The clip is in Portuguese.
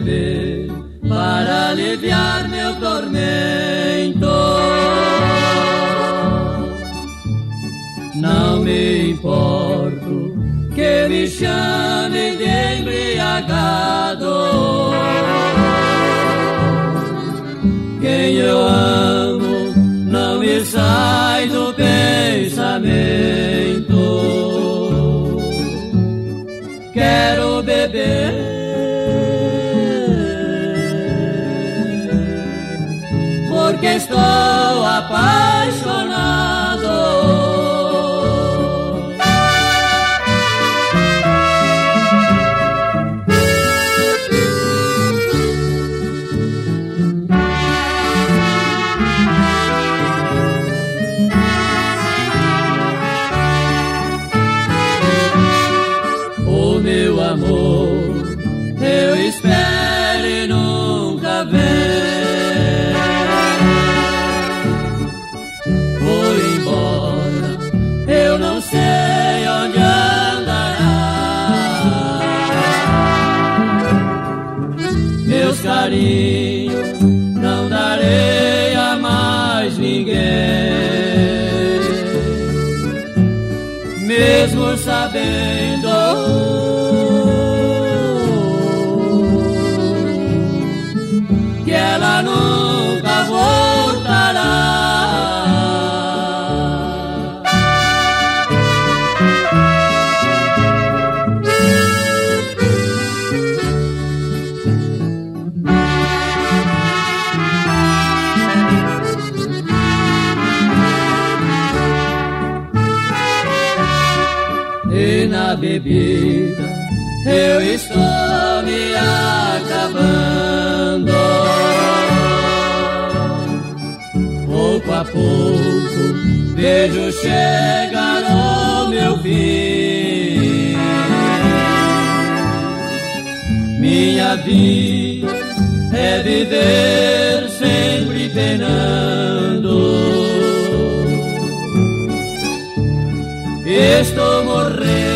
beber para aliviar meu tormento. Não me importo que me chame de embriagado. Quem eu amo não me sai do pensamento. Quero beber porque estou apaixonado. Carinhos não darei a mais ninguém, mesmo sabendo que ela nunca voltará. Na bebida eu estou me acabando. Pouco a pouco vejo chegar ao meu fim. Minha vida é viver sempre penando. Estou morrendo.